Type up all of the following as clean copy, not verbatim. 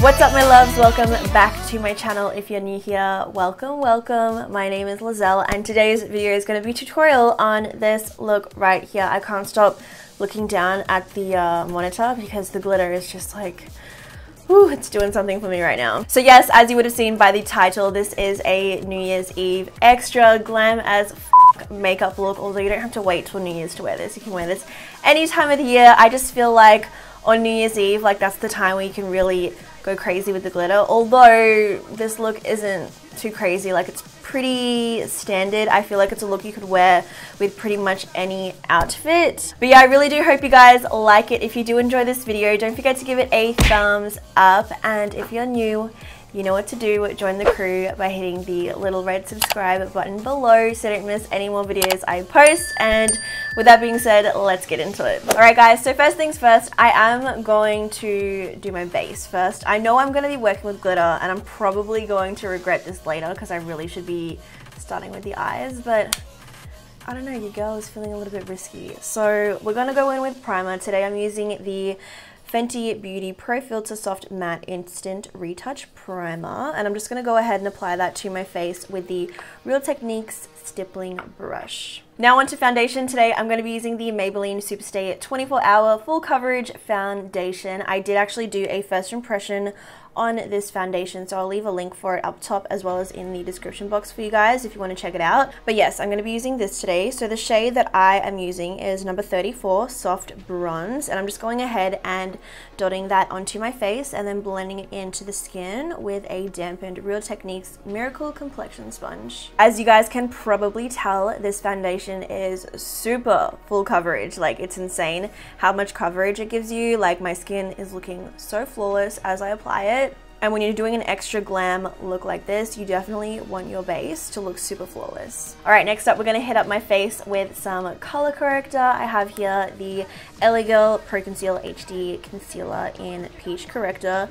What's up, my loves? Welcome back to my channel. If you're new here, welcome, welcome. My name is Lizelle and today's video is going to be a tutorial on this look right here. I can't stop looking down at the monitor because the glitter is just like, ooh, it's doing something for me right now. So yes, as you would have seen by the title, this is a New Year's Eve extra glam as f makeup look, although you don't have to wait till New Year's to wear this. You can wear this any time of the year. I just feel like on New Year's Eve, like that's the time where you can really go crazy with the glitter, although this look isn't too crazy. Like, it's pretty standard. I feel like it's a look you could wear with pretty much any outfit. But yeah, I really do hope you guys like it. If you do enjoy this video, don't forget to give it a thumbs up, and if you're new, you know what to do. Join the crew by hitting the little red subscribe button below so don't miss any more videos I post. And with that being said, let's get into it. All right guys, so first things first, I am going to do my base first. I know I'm going to be working with glitter and I'm probably going to regret this later because I really should be starting with the eyes, but I don't know, your girl is feeling a little bit risky. So we're going to go in with primer. Today I'm using the Fenty Beauty Pro Filt'r Soft Matte Instant Retouch Primer, and I'm just going to go ahead and apply that to my face with the Real Techniques Stippling Brush. Now onto foundation. Today I'm going to be using the Maybelline Superstay 24 Hour Full Coverage Foundation. I did actually do a first impression on this foundation, so I'll leave a link for it up top as well as in the description box for you guys if you want to check it out. But yes, I'm going to be using this today. So the shade that I am using is number 34 Soft Bronze, and I'm just going ahead and dotting that onto my face and then blending it into the skin with a dampened Real Techniques Miracle Complexion Sponge. As you guys can probably tell, this foundation is super full coverage. Like, it's insane how much coverage it gives you. Like, my skin is looking so flawless as I apply it. And when you're doing an extra glam look like this, you definitely want your base to look super flawless. All right, next up, we're gonna hit up my face with some color corrector. I have here the LA Girl Pro Conceal HD Concealer in Peach Corrector.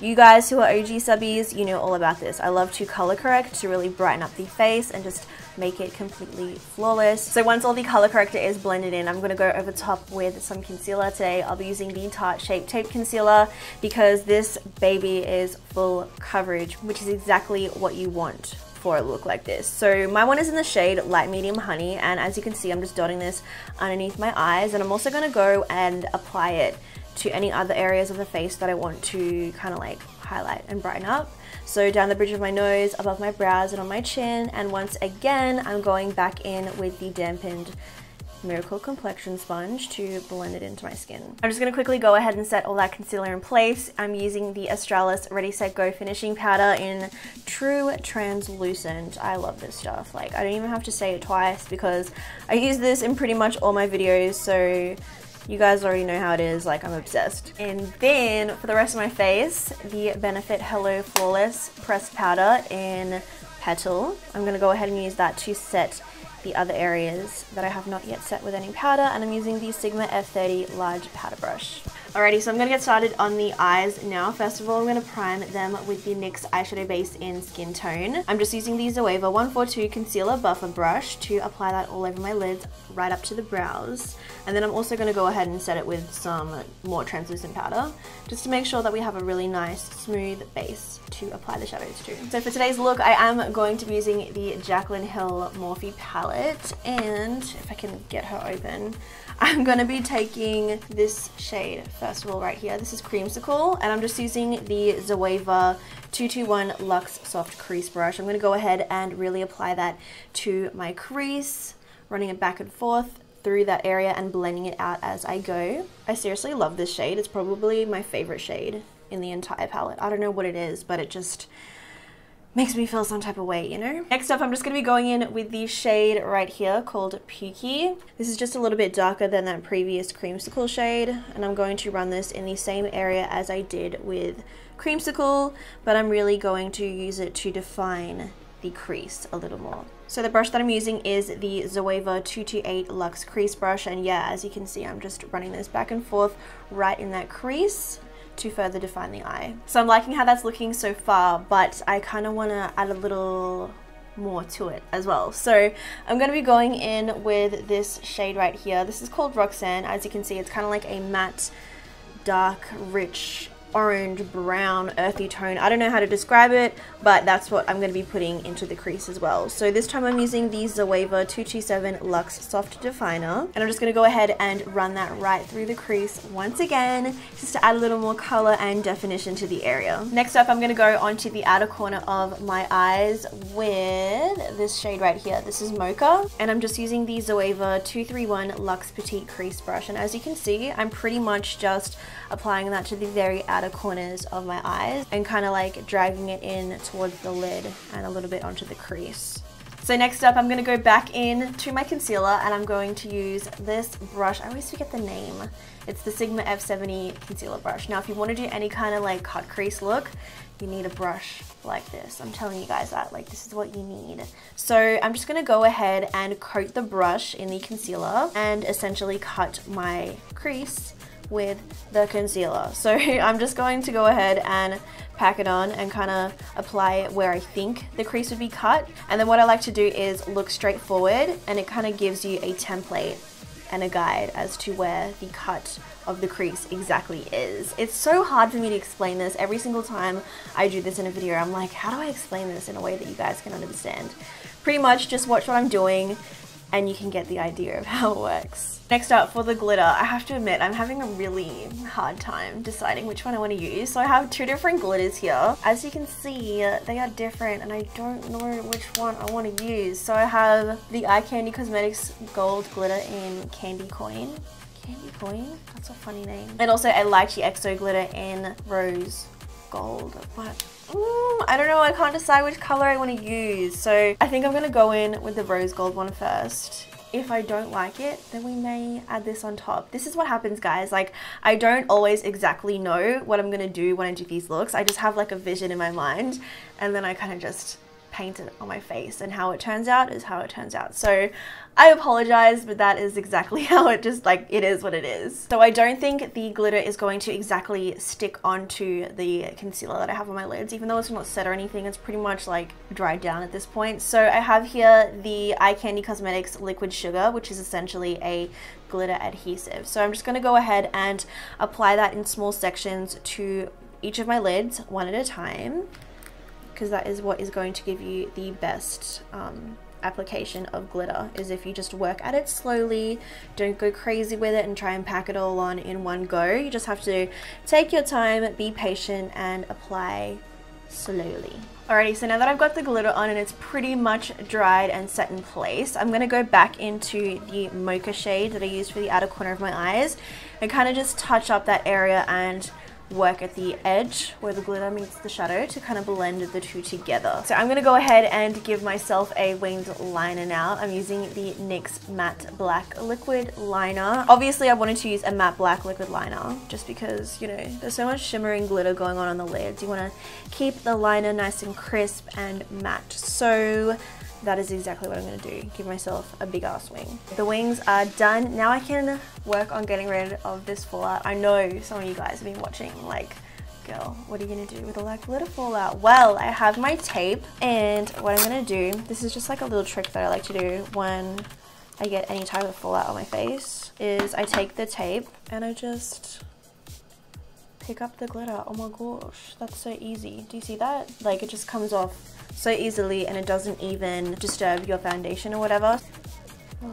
You guys who are OG subbies, you know all about this. I love to color correct to really brighten up the face and just make it completely flawless. So once all the color corrector is blended in, I'm going to go over top with some concealer. Today I'll be using the Tarte Shape Tape Concealer because this baby is full coverage, which is exactly what you want for a look like this. So my one is in the shade Light Medium Honey, and as you can see, I'm just dotting this underneath my eyes, and I'm also going to go and apply it to any other areas of the face that I want to kind of like highlight and brighten up. So down the bridge of my nose, above my brows and on my chin, and once again I'm going back in with the dampened Miracle Complexion Sponge to blend it into my skin. I'm just going to quickly go ahead and set all that concealer in place. I'm using the Australis Ready, Set, Go Finishing Powder in True Translucent. I love this stuff. Like, I don't even have to say it twice because I use this in pretty much all my videos, so you guys already know how it is. Like, I'm obsessed. And then for the rest of my face, the Benefit Hello Flawless Pressed Powder in Petal. I'm going to go ahead and use that to set the other areas that I have not yet set with any powder, and I'm using the Sigma F30 Large Powder Brush. Alrighty, so I'm going to get started on the eyes now. First of all, I'm going to prime them with the NYX eyeshadow base in Skin Tone. I'm just using the Zoeva 142 Concealer Buffer Brush to apply that all over my lids, right up to the brows. And then I'm also going to go ahead and set it with some more translucent powder, just to make sure that we have a really nice, smooth base to apply the shadows to. So for today's look, I am going to be using the Jaclyn Hill Morphe Palette, and if I can get her open, I'm going to be taking this shade first of all right here. This is Creamsicle, and I'm just using the Zoeva 221 Luxe Soft Crease Brush. I'm going to go ahead and really apply that to my crease, running it back and forth through that area and blending it out as I go. I seriously love this shade. It's probably my favorite shade in the entire palette. I don't know what it is, but it just makes me feel some type of way, you know? Next up, I'm just going to be going in with the shade right here called Pukey. This is just a little bit darker than that previous Creamsicle shade, and I'm going to run this in the same area as I did with Creamsicle, but I'm really going to use it to define the crease a little more. So the brush that I'm using is the Zoeva 228 Luxe Crease Brush, and yeah, as you can see, I'm just running this back and forth right in that crease to further define the eye. So I'm liking how that's looking so far, but I kind of want to add a little more to it as well. So I'm going to be going in with this shade right here. This is called Roxanne. As you can see, it's kind of like a matte, dark, rich, orange, brown, earthy tone. I don't know how to describe it, but that's what I'm going to be putting into the crease as well. So this time I'm using the Zoeva 227 Luxe Soft Definer, and I'm just going to go ahead and run that right through the crease once again, just to add a little more color and definition to the area. Next up, I'm going to go onto the outer corner of my eyes with this shade right here. This is Mocha, and I'm just using the Zoeva 231 Luxe Petite Crease Brush, and as you can see, I'm pretty much just applying that to the very outer corners of my eyes and kind of like dragging it in towards the lid and a little bit onto the crease. So next up, I'm going to go back in to my concealer, and I'm going to use this brush. I always forget the name. It's the Sigma F70 concealer brush. Now if you want to do any kind of like cut crease look, you need a brush like this. I'm telling you guys that, like, this is what you need. So I'm just going to go ahead and coat the brush in the concealer and essentially cut my crease with the concealer. So I'm just going to go ahead and pack it on and kind of apply it where I think the crease would be cut. And then what I like to do is look straight forward, and it kind of gives you a template and a guide as to where the cut of the crease exactly is. It's so hard for me to explain this. Every single time I do this in a video, I'm like, how do I explain this in a way that you guys can understand? Pretty much just watch what I'm doing, and you can get the idea of how it works. Next up, for the glitter, I have to admit I'm having a really hard time deciding which one I want to use. So I have two different glitters here. As you can see, they are different, and I don't know which one I want to use. So I have the Eye Candy Cosmetics Gold Glitter in Candy Coin. Candy Coin? That's a funny name. And also a LycheeXO Glitter in Rose Gold. But I don't know, I can't decide which color I want to use. So I think I'm going to go in with the rose gold one first. If I don't like it, then we may add this on top. This is what happens, guys. Like, I don't always exactly know what I'm going to do when I do these looks. I just have like a vision in my mind, and then I kind of just paint it on my face, and how it turns out is how it turns out. So I apologize, but that is exactly how it just, like, it is what it is. So I don't think the glitter is going to exactly stick onto the concealer that I have on my lids, even though it's not set or anything. It's pretty much like dried down at this point. So I have here the Eye Candy Cosmetics Liquid Sugar, which is essentially a glitter adhesive. So I'm just going to go ahead and apply that in small sections to each of my lids, one at a time, because that is what is going to give you the best application of glitter, is if you just work at it slowly, don't go crazy with it and try and pack it all on in one go. You just have to take your time, be patient, and apply slowly. Alrighty, so now that I've got the glitter on and it's pretty much dried and set in place, I'm going to go back into the Mocha shade that I used for the outer corner of my eyes and kind of just touch up that area and work at the edge where the glitter meets the shadow to kind of blend the two together. So I'm going to go ahead and give myself a winged liner now. I'm using the NYX Matte Black Liquid Liner. Obviously, I wanted to use a matte black liquid liner just because, you know, there's so much shimmering glitter going on the lids. You want to keep the liner nice and crisp and matte. So that is exactly what I'm going to do, give myself a big ass wing. The wings are done. Now I can work on getting rid of this fallout. I know some of you guys have been watching like, girl, what are you going to do with all that glitter fallout? Well, I have my tape, and what I'm going to do, this is just like a little trick that I like to do when I get any type of fallout on my face, is I take the tape and I just pick up the glitter. Oh my gosh, that's so easy. Do you see that? Like, it just comes off so easily, and it doesn't even disturb your foundation or whatever. Oh,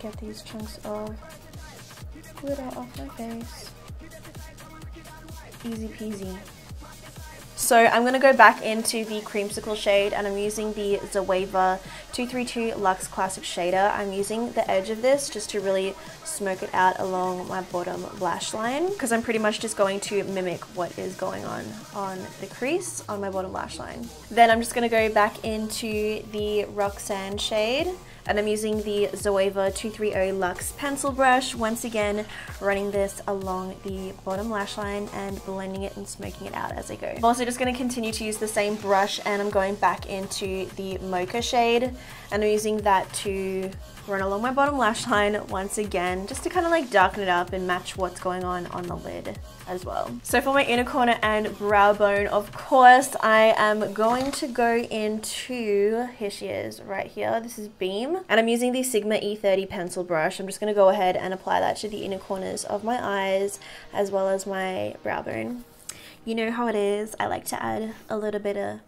get these chunks of glitter off my face. Easy peasy. So I'm going to go back into the creamsicle shade, and I'm using the Zoeva 232 Luxe Classic Shader. I'm using the edge of this just to really smoke it out along my bottom lash line, because I'm pretty much just going to mimic what is going on the crease on my bottom lash line. Then I'm just going to go back into the Roxanne shade, and I'm using the Zoeva 230 Luxe Pencil Brush, once again running this along the bottom lash line and blending it and smoking it out as I go. I'm also just going to continue to use the same brush, and I'm going back into the Mocha shade, and I'm using that to run along my bottom lash line once again, just to kind of like darken it up and match what's going on the lid as well. So for my inner corner and brow bone, of course, I am going to go into, here she is right here, this is Beam, and I'm using the Sigma E30 pencil brush. I'm just going to go ahead and apply that to the inner corners of my eyes as well as my brow bone. You know how it is, I like to add a little bit of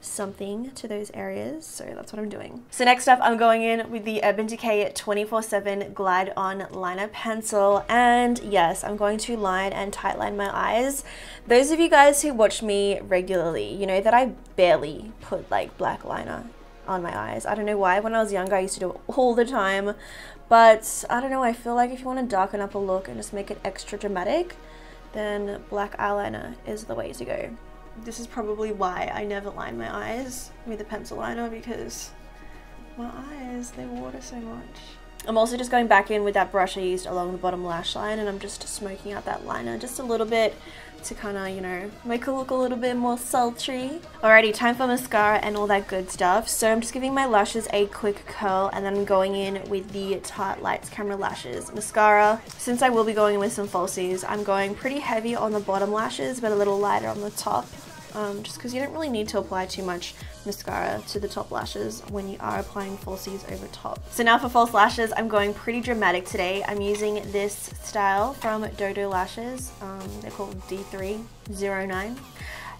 something to those areas, so that's what I'm doing. So next up, I'm going in with the Urban Decay 24/7 Glide-On Liner Pencil, and yes, I'm going to line and tightline my eyes. Those of you guys who watch me regularly, you know that I barely put like black liner on my eyes. I don't know why. When I was younger, I used to do it all the time, but I don't know, I feel like if you want to darken up a look and just make it extra dramatic, then black eyeliner is the way to go. This is probably why I never line my eyes with a pencil liner, because my eyes, they water so much. I'm also just going back in with that brush I used along the bottom lash line, and I'm just smoking out that liner just a little bit to kind of, you know, make it look a little bit more sultry. Alrighty, time for mascara and all that good stuff. So I'm just giving my lashes a quick curl, and then I'm going in with the Tarte Lights Camera Lashes Mascara. Since I will be going in with some falsies, I'm going pretty heavy on the bottom lashes but a little lighter on the top. Just because you don't really need to apply too much mascara to the top lashes when you are applying falsies over top. So now for false lashes, I'm going pretty dramatic today. I'm using this style from Dodo Lashes. They're called D309.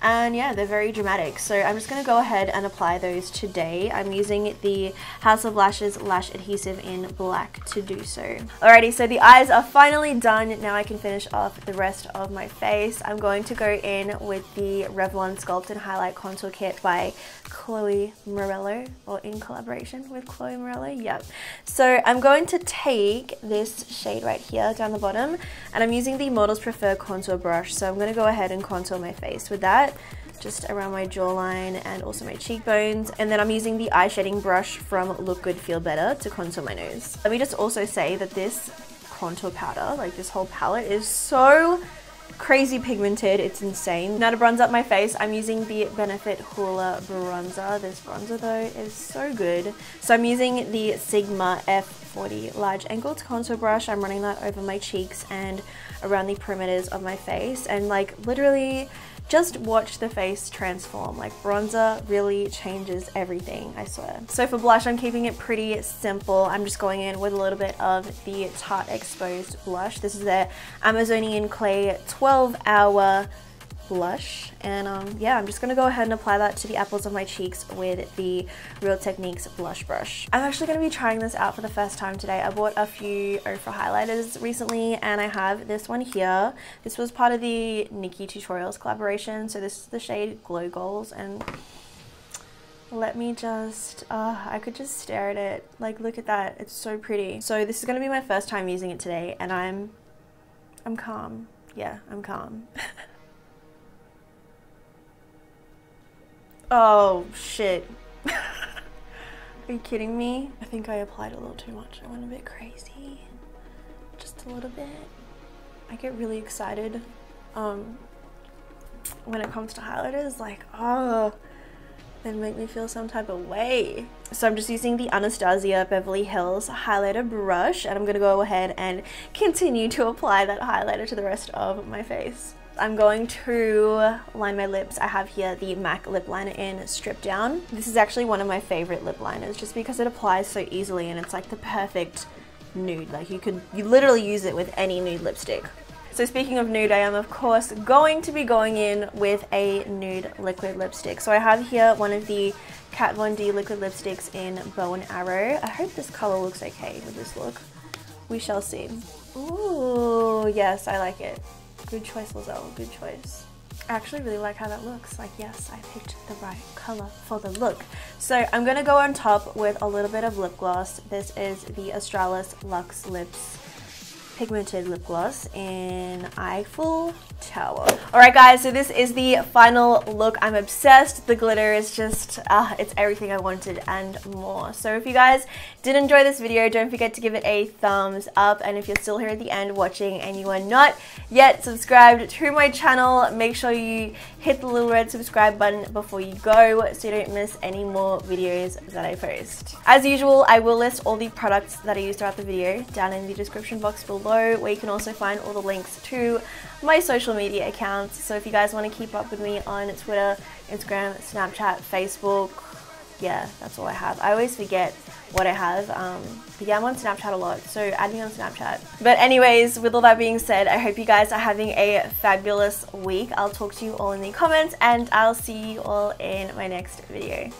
And yeah, they're very dramatic. So I'm just going to go ahead and apply those today. I'm using the House of Lashes Lash Adhesive in black to do so. Alrighty, so the eyes are finally done. Now I can finish off the rest of my face. I'm going to go in with the Revlon Sculpt and Highlight Contour Kit by Chloe Morello, or in collaboration with Chloe Morello, yep. So I'm going to take this shade right here down the bottom, and I'm using the Model's Prefer Contour Brush. So I'm going to go ahead and contour my face with that, just around my jawline and also my cheekbones, and then I'm using the eye shading brush from Look Good Feel Better to contour my nose. Let me just also say that this contour powder, like this whole palette, is so crazy pigmented, it's insane. Now to bronze up my face, I'm using the Benefit Hello bronzer. This bronzer though is so good. So I'm using the Sigma F40 Large Contour Brush. I'm running that over my cheeks and around the perimeters of my face, and like literally just watch the face transform. Like bronzer really changes everything, I swear. So for blush, I'm keeping it pretty simple. I'm just going in with a little bit of the Tarte Exposed Blush. This is their Amazonian Clay 12 Hour Blush, and yeah, I'm just gonna go ahead and apply that to the apples of my cheeks with the Real Techniques blush brush. I'm actually gonna be trying this out for the first time today. I bought a few Ofra highlighters recently, and I have this one here. This was part of the Nikki Tutorials collaboration, so this is the shade Glow Goals, and let me just, I could just stare at it. Like, look at that, it's so pretty. So this is gonna be my first time using it today, and I'm calm. Yeah, I'm calm. Oh, shit. Are you kidding me? I think I applied a little too much. I went a bit crazy. Just a little bit. I get really excited when it comes to highlighters. Like, oh, they make me feel some type of way. So I'm just using the Anastasia Beverly Hills highlighter brush, and I'm going to go ahead and continue to apply that highlighter to the rest of my face. I'm going to line my lips. I have here the MAC lip liner in Strip Down. This is actually one of my favorite lip liners just because it applies so easily, and it's like the perfect nude. Like you literally use it with any nude lipstick. So speaking of nude, I am of course going to be going in with a nude liquid lipstick. So I have here one of the Kat Von D liquid lipsticks in Bow and Arrow. I hope this color looks okay with this look. We shall see. Ooh, yes, I like it. Good choice, Lizelle, good choice. I actually really like how that looks. Like, yes, I picked the right color for the look. So I'm gonna go on top with a little bit of lip gloss. This is the Australis Luxe Lips pigmented lip gloss in Eiffel Tower. Alright guys, so this is the final look. I'm obsessed. The glitter is just, it's everything I wanted and more. So if you guys did enjoy this video, don't forget to give it a thumbs up. And if you're still here at the end watching and you are not yet subscribed to my channel, make sure you hit the little red subscribe button before you go so you don't miss any more videos that I post. As usual, I will list all the products that I use throughout the video down in the description box below, where you can also find all the links to my social media accounts. So if you guys want to keep up with me on Twitter, Instagram, Snapchat, Facebook, yeah, that's all I have. I always forget what I have, but yeah, I'm on Snapchat a lot, so add me on Snapchat. But anyways, with all that being said, I hope you guys are having a fabulous week. I'll talk to you all in the comments, and I'll see you all in my next video.